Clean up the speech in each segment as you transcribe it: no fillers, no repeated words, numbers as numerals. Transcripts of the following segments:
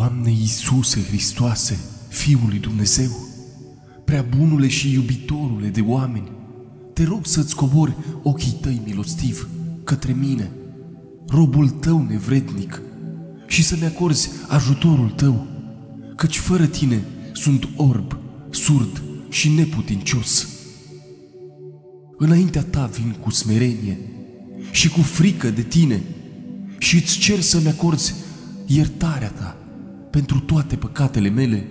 Doamne Iisuse Hristoase, Fiul lui Dumnezeu, prea bunule și iubitorule de oameni, te rog să-ți cobori ochii tăi milostiv către mine, robul tău nevrednic, și să-mi acorzi ajutorul tău, căci fără tine sunt orb, surd și neputincios. Înaintea ta vin cu smerenie și cu frică de tine și îți cer să-mi acorzi iertarea ta pentru toate păcatele mele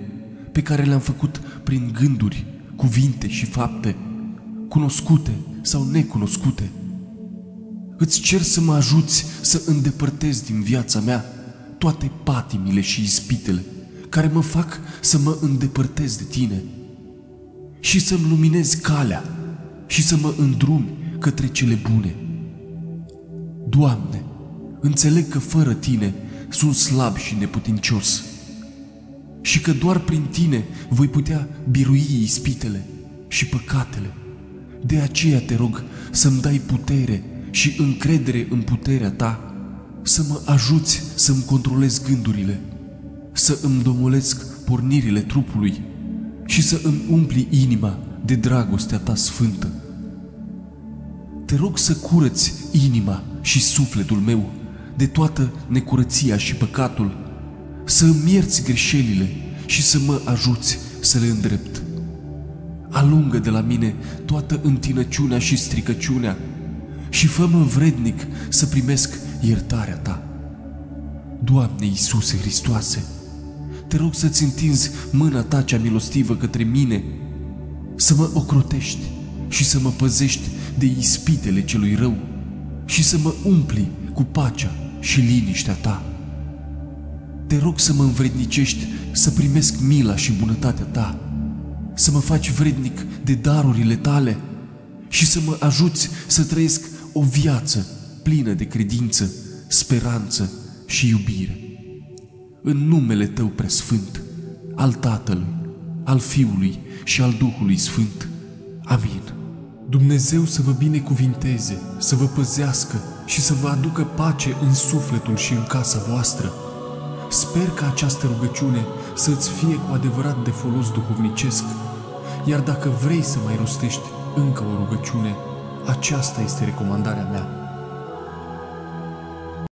pe care le-am făcut prin gânduri, cuvinte și fapte, cunoscute sau necunoscute. Îți cer să mă ajuți să îndepărtez din viața mea toate patimile și ispitele care mă fac să mă îndepărtez de tine și să-mi luminez calea și să mă îndrumi către cele bune. Doamne, înțeleg că fără tine sunt slab și neputincios și că doar prin tine voi putea birui ispitele și păcatele. De aceea te rog să-mi dai putere și încredere în puterea ta, să mă ajuți să-mi controlez gândurile, să îmi domolesc pornirile trupului și să îmi umpli inima de dragostea ta sfântă. Te rog să curăți inima și sufletul meu de toată necurăția și păcatul, să îmi ierți greșelile și să mă ajuți să le îndrept. Alungă de la mine toată întinăciunea și stricăciunea și fă-mă vrednic să primesc iertarea ta. Doamne Iisuse Hristoase, te rog să-ți întinzi mâna ta cea milostivă către mine, să mă ocrotești și să mă păzești de ispitele celui rău și să mă umpli cu pacea și liniștea ta. Te rog să mă învrednicești să primesc mila și bunătatea ta, să mă faci vrednic de darurile tale și să mă ajuți să trăiesc o viață plină de credință, speranță și iubire. În numele tău preasfânt, al Tatălui, al Fiului și al Duhului Sfânt. Amin. Dumnezeu să vă binecuvinteze, să vă păzească și să vă aducă pace în sufletul și în casa voastră. Sper că această rugăciune să îți fie cu adevărat de folos duhovnicesc, iar dacă vrei să mai rostești încă o rugăciune, aceasta este recomandarea mea.